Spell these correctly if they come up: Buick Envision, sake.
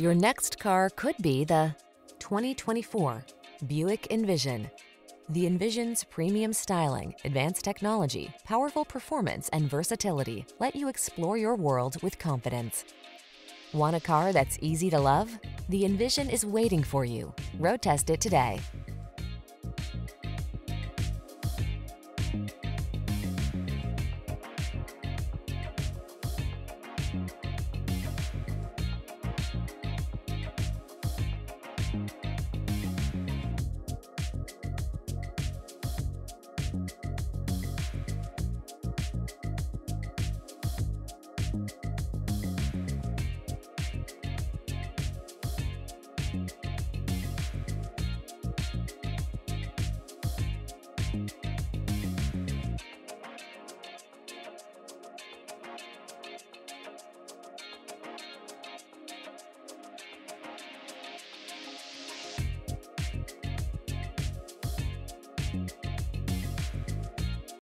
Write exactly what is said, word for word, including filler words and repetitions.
Your next car could be the twenty twenty-four Buick Envision. The Envision's premium styling, advanced technology, powerful performance, and versatility let you explore your world with confidence. Want a car that's easy to love? The Envision is waiting for you. Road test it today.